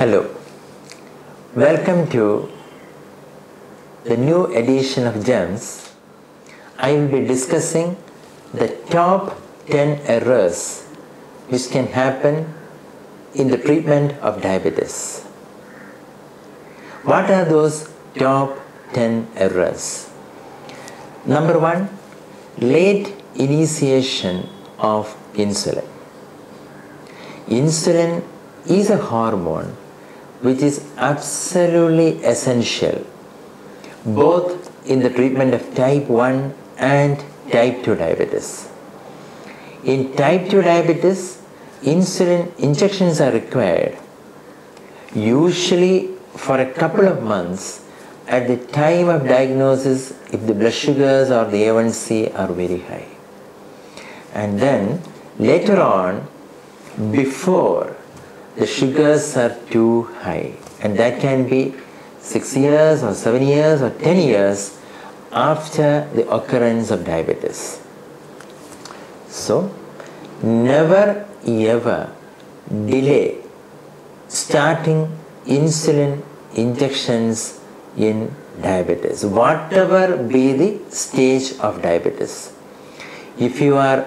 Hello, welcome to the new edition of GEMS. I will be discussing the top 10 errors which can happen in the treatment of diabetes. What are those top 10 errors? Number one, late initiation of insulin. Insulin is a hormone which is absolutely essential both in the treatment of type 1 and type 2 diabetes. In type 2 diabetes, insulin injections are required usually for a couple of months at the time of diagnosis if the blood sugars or the A1C are very high. And then later on, before the sugars are too high, and that can be 6 years or 7 years or 10 years after the occurrence of diabetes. So, never ever delay starting insulin injections in diabetes, whatever be the stage of diabetes. If you are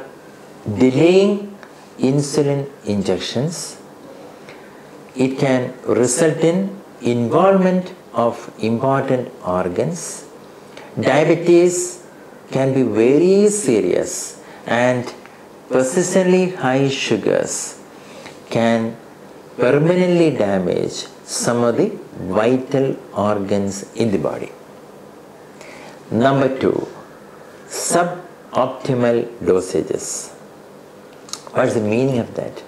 delaying insulin injections, it can result in involvement of important organs. Diabetes can be very serious, and persistently high sugars can permanently damage some of the vital organs in the body. Number two, suboptimal dosages. What's the meaning of that?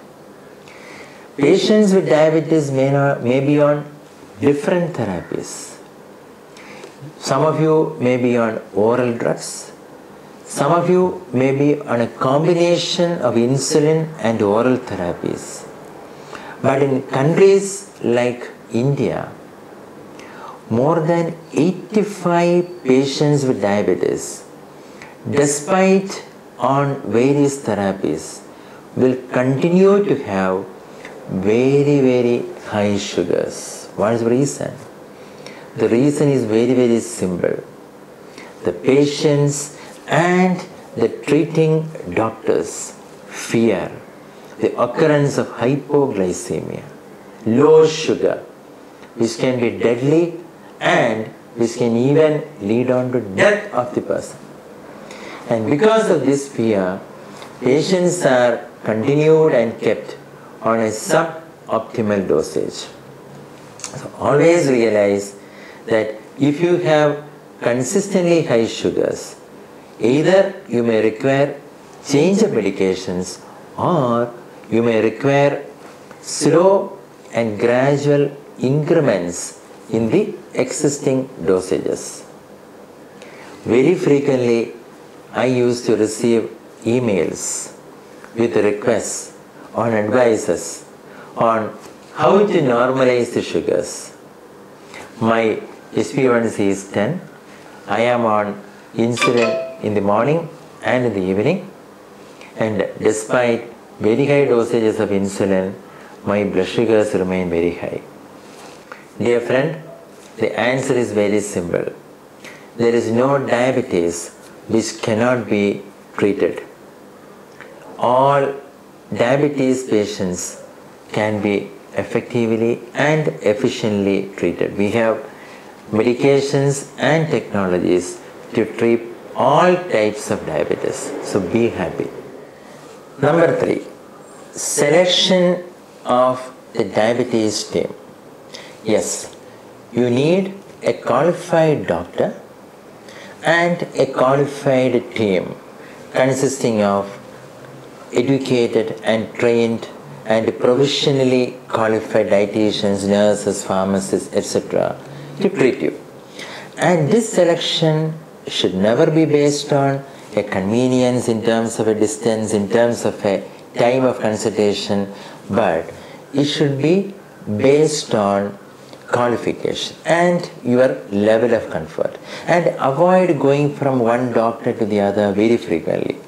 Patients with diabetes may be on different therapies. Some of you may be on oral drugs. Some of you may be on a combination of insulin and oral therapies. But in countries like India, more than 85 patients with diabetes, despite on various therapies, will continue to have very, very high sugars. What is the reason? The reason is very, very simple. The patients and the treating doctors fear the occurrence of hypoglycemia, low sugar, which can be deadly and which can even lead on to death of the person. And because of this fear, patients are continued and kept on a suboptimal dosage. So always realize that if you have consistently high sugars, either you may require change of medications or you may require slow and gradual increments in the existing dosages. Very frequently, I used to receive emails with requests on advices on how to normalize the sugars. My HbA1c is 10. I am on insulin in the morning and in the evening, and despite very high dosages of insulin, my blood sugars remain very high. Dear friend, the answer is very simple. There is no diabetes which cannot be treated. All diabetes patients can be effectively and efficiently treated. We have medications and technologies to treat all types of diabetes. So be happy. Number three, selection of the diabetes team. Yes, you need a qualified doctor and a qualified team consisting of educated and trained and professionally qualified dietitians, nurses, pharmacists, etc. to treat you. And this selection should never be based on a convenience in terms of a distance, in terms of a time of consultation, but it should be based on qualification and your level of comfort. And avoid going from one doctor to the other very frequently.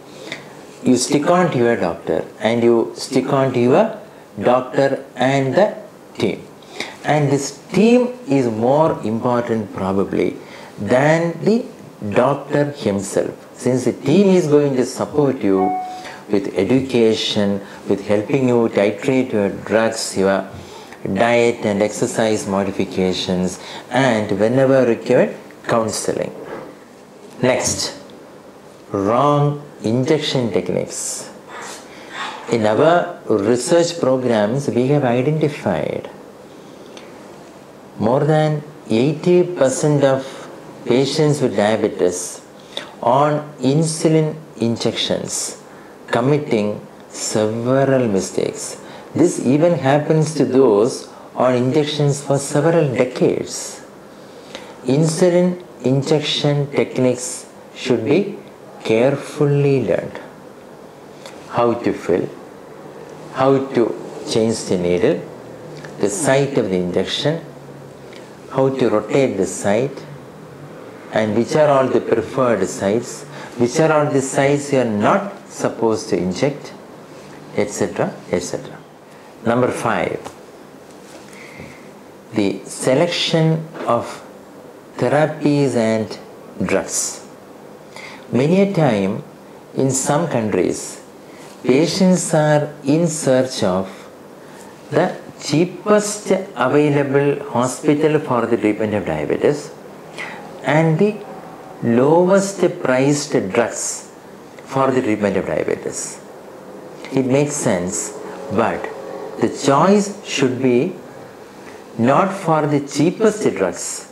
You stick on to your doctor and you stick on to your doctor and the team. and his team is more important probably than the doctor himself, since the team is going to support you with education, with helping you titrate your drugs, your diet and exercise modifications, and whenever required, counseling. Next, wrong injection techniques. In our research programs, we have identified more than 80% of patients with diabetes on insulin injections committing several mistakes. This even happens to those on injections for several decades. Insulin injection techniques should be carefully learned. How to fill, how to change the needle, the site of the injection, how to rotate the site, and which are all the preferred sites, which are all the sites you are not supposed to inject, etc., etc. Number 5, the selection of therapies and drugs. Many a time in some countries, patients are in search of the cheapest available hospital for the treatment of diabetes and the lowest priced drugs for the treatment of diabetes. It makes sense, but the choice should be not for the cheapest drugs,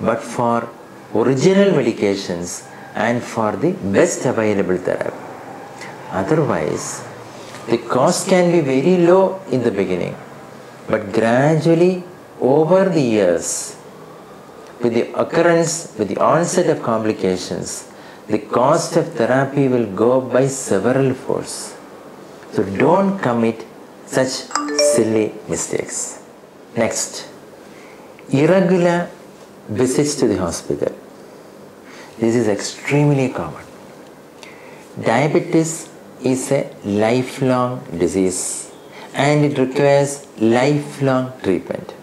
but for original medications and for the best available therapy. Otherwise, the cost can be very low in the beginning, but gradually over the years, with the occurrence, with the onset of complications, the cost of therapy will go up by several folds. So don't commit such silly mistakes. Next, irregular visits to the hospital. This is extremely common. Diabetes is a lifelong disease and it requires lifelong treatment.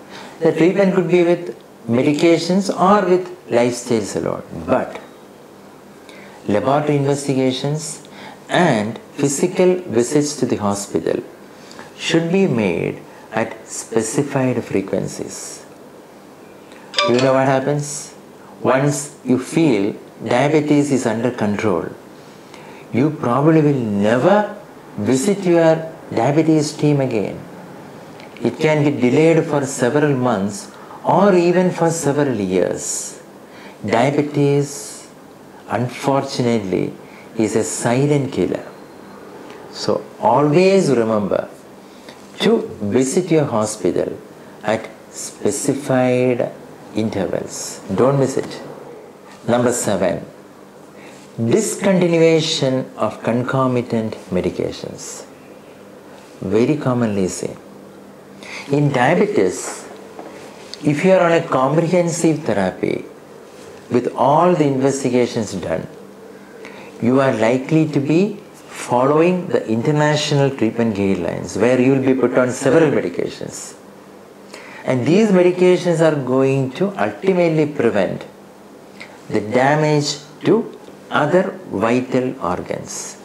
The treatment could be with medications or with lifestyles alone, but laboratory investigations and physical visits to the hospital should be made at specified frequencies. You know what happens? Once you feel diabetes is under control, you probably will never visit your diabetes team again. It can be delayed for several months or even for several years. Diabetes, unfortunately, is a silent killer. So always remember to visit your hospital at specified intervals. Don't miss it. Number 7, discontinuation of concomitant medications. Very commonly seen. In diabetes, if you are on a comprehensive therapy with all the investigations done, you are likely to be following the international treatment guidelines where you will be put on several medications. And these medications are going to ultimately prevent the damage to other vital organs.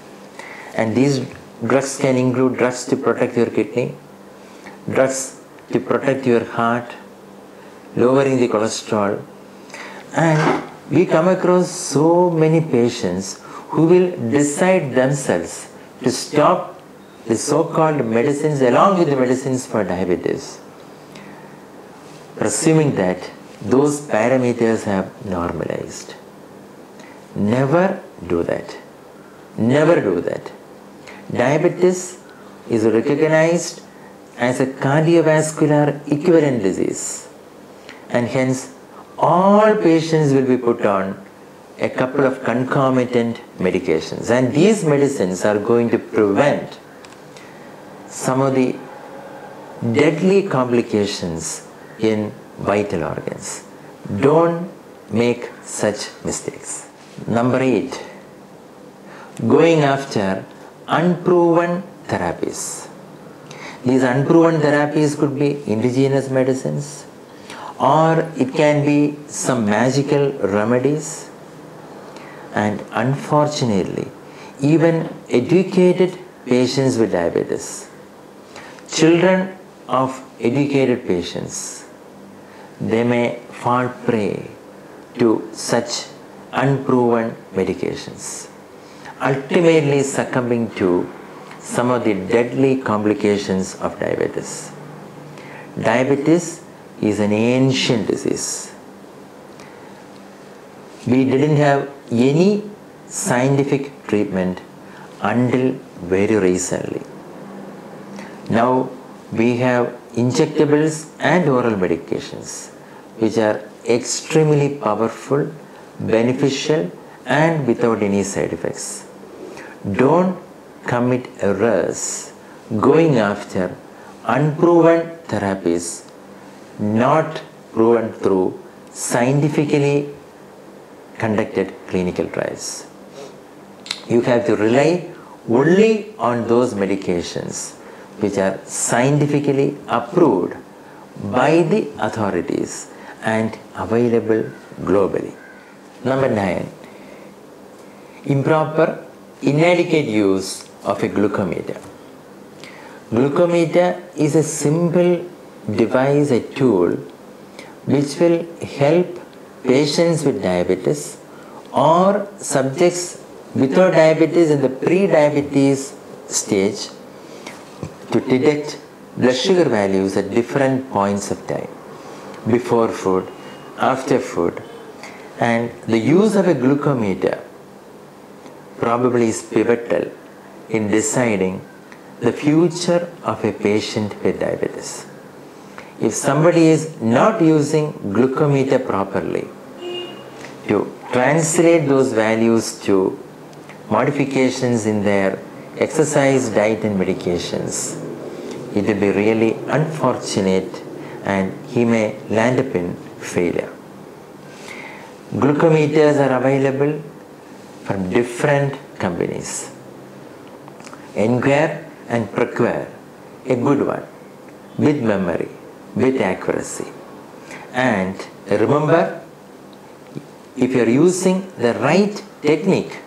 And these drugs can include drugs to protect your kidney, drugs to protect your heart, lowering the cholesterol, and we come across so many patients who will decide themselves to stop the so-called medicines along with the medicines for diabetes, presuming that those parameters have normalized. Never do that. Never do that. Diabetes is recognized as a cardiovascular equivalent disease, and hence all patients will be put on a couple of concomitant medications, and these medicines are going to prevent some of the deadly complications in vital organs. Don't make such mistakes. Number 8, going after unproven therapies. These unproven therapies could be indigenous medicines, or it can be some magical remedies. And unfortunately, even educated patients with diabetes, children of educated patients, they may fall prey to such unproven medications, ultimately succumbing to some of the deadly complications of diabetes. Diabetes is an ancient disease. We didn't have any scientific treatment until very recently. Now we have injectables and oral medications which are extremely powerful, beneficial, and without any side effects. Don't commit errors going after unproven therapies not proven through scientifically conducted clinical trials. You have to rely only on those medications which are scientifically approved by the authorities and available globally. Number 9, improper, inadequate use of a glucometer. Glucometer is a simple device, a tool which will help patients with diabetes or subjects without diabetes in the pre-diabetes stage to detect blood sugar values at different points of time, before food, after food. And the use of a glucometer probably is pivotal in deciding the future of a patient with diabetes. If somebody is not using glucometer properly, to translate those values to modifications in their exercise, diet, and medications, it will be really unfortunate and he may land up in failure. Glucometers are available from different companies. Enquire and procure a good one with memory, with accuracy. And remember, if you are using the right technique,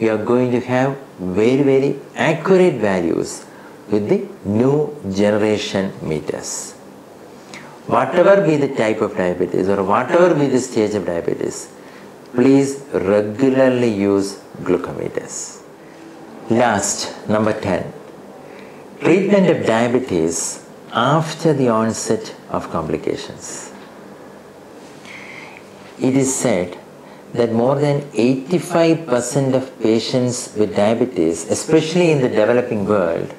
you are going to have very, very accurate values with the new generation meters. Whatever be the type of diabetes or whatever be the stage of diabetes, please regularly use glucometers. Last, number 10, treatment of diabetes after the onset of complications. It is said that more than 85% of patients with diabetes, especially in the developing world,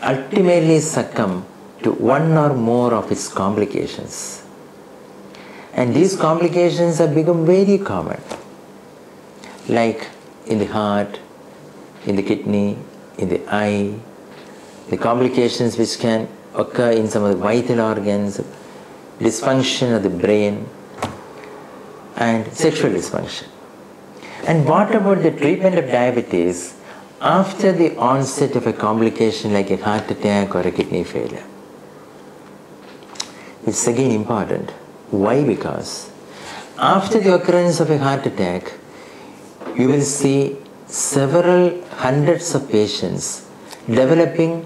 ultimately succumb to one or more of its complications. And these complications have become very common, like in the heart, in the kidney, in the eye, the complications which can occur in some of the vital organs, dysfunction of the brain, and sexual dysfunction. And what about the treatment of diabetes after the onset of a complication like a heart attack or a kidney failure? It's again important. Why? Because after the occurrence of a heart attack, you will see several hundreds of patients developing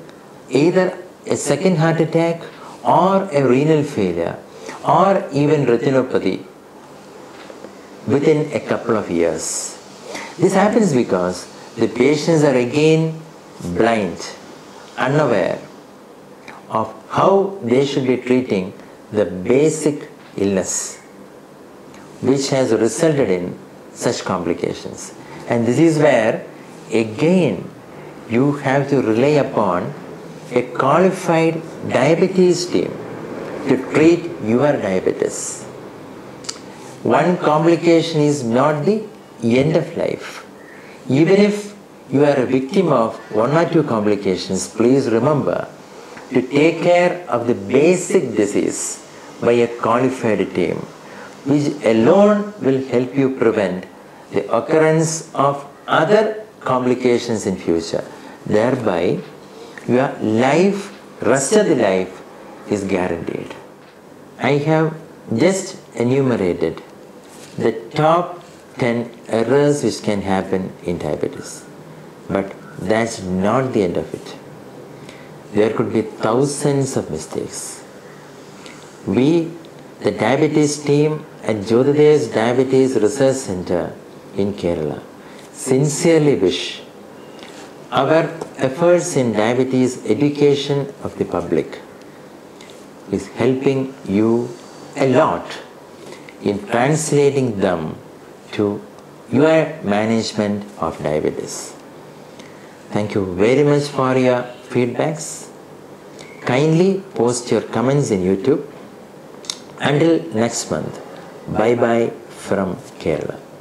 either a second heart attack or a renal failure or even retinopathy within a couple of years. This happens because the patients are again blind, unaware of how they should be treating the basic illness which has resulted in such complications. And this is where again you have to rely upon a qualified diabetes team to treat your diabetes. One complication is not the end of life. Even if you are a victim of one or two complications, please remember to take care of the basic disease by a qualified team, which alone will help you prevent the occurrence of other complications in future, thereby your life, rest of the life is guaranteed. I have just enumerated the top 10 errors which can happen in diabetes, but that's not the end of it. There could be thousands of mistakes. We, the diabetes team at Jothydev's Diabetes Research Center in Kerala, sincerely wish our efforts in diabetes education of the public is helping you a lot in translating them to your management of diabetes. Thank you very much for your feedbacks. Kindly post your comments in YouTube. Until next month, bye bye from Kerala.